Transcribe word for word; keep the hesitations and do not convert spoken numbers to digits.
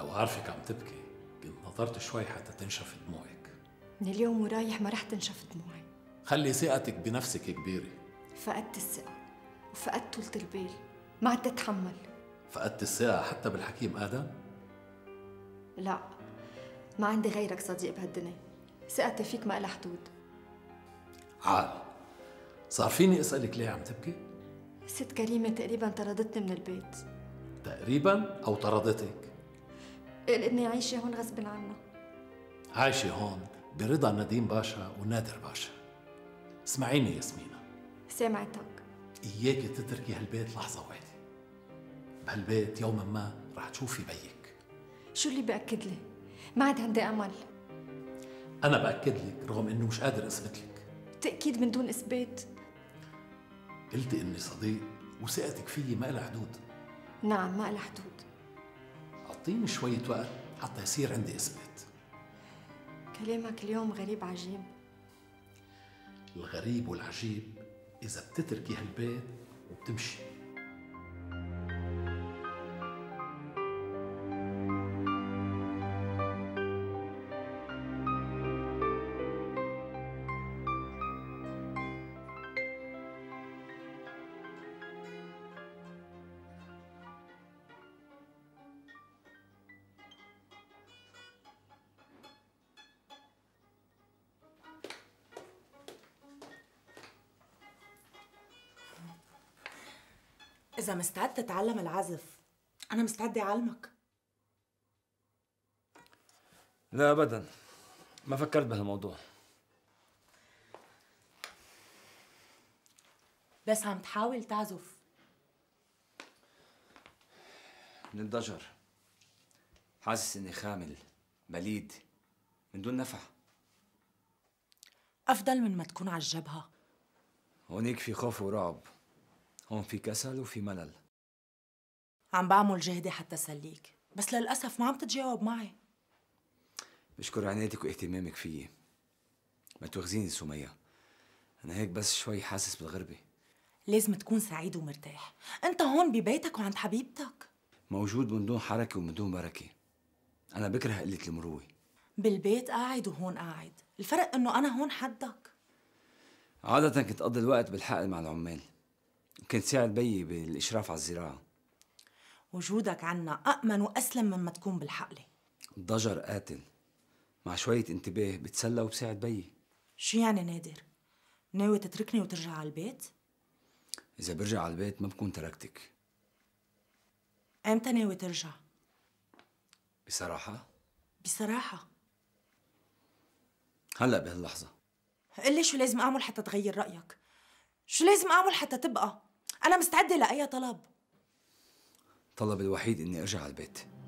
لو عارفك عم تبكي كنت نظرت شوي حتى تنشف دموعك. من اليوم ورايح ما رح تنشف دموعي. خلي ثقتك بنفسك كبيرة. فقدت الثقة وفقدت طولة البال، ما عاد تتحمل. فقدت الثقة حتى بالحكيم آدم؟ لا، ما عندي غيرك صديق بهالدنيا، ثقتي فيك ما إلها حدود. عال، صار فيني أسألك ليه عم تبكي؟ ست كريمة تقريبا طردتني من البيت. تقريبا أو طردتك؟ لأني عايشة هون غصب عنها. عايشة هون برضا نديم باشا ونادر باشا. اسمعيني ياسمينة، سمعتك. إياكي تتركي هالبيت لحظة واحدة. بهالبيت يوما ما رح تشوفي بيك. شو اللي بأكد لي؟ ما عاد عندي أمل. أنا بأكد لك رغم إنه مش قادر أثبت لك. تأكيد من دون إثبات. قلت إني صديق وثقتك فيي ما إلها حدود. نعم ما إلها حدود. أعطيني شوية وقت حتى يصير عندي إثبات. كلامك اليوم غريب عجيب. الغريب والعجيب إذا بتتركي هالبيت وبتمشي. إذا مستعد تتعلم العزف، أنا مستعدة أعلمك. لا أبداً، ما فكرت بهالموضوع. بس عم تحاول تعزف. من الضجر، حاسس إني خامل، بليد، من دون نفع. أفضل من ما تكون على الجبهة. هونيك في خوف ورعب. هون في كسل وفي ملل. عم بعمل جهدي حتى سليك، بس للأسف ما عم تتجاوب معي. بشكر عنايتك واهتمامك فيي. ما توخزيني سمية، أنا هيك بس شوي حاسس بالغربة. لازم تكون سعيد ومرتاح، أنت هون ببيتك وعند حبيبتك. موجود من دون حركة ومن دون بركة. أنا بكره قلة المروة. بالبيت قاعد وهون قاعد، الفرق إنه أنا هون حدك. عادة كنت أقضي الوقت بالحقل مع العمال. كنت ساعد بيي بالإشراف على الزراعة. وجودك عنا أأمن وأسلم مما تكون بالحقلة. الضجر قاتل، مع شوية انتباه بتسلى وبساعد بيي. شو يعني نادر؟ ناوي تتركني وترجع على البيت؟ إذا برجع على البيت ما بكون تركتك. إمتى ناوي ترجع؟ بصراحة؟ بصراحة هلا بهاللحظة. قلي شو لازم أعمل حتى تغير رأيك؟ شو لازم أعمل حتى تبقى؟ أنا مستعدة لأي طلب. طلب الوحيد إني أرجع على البيت.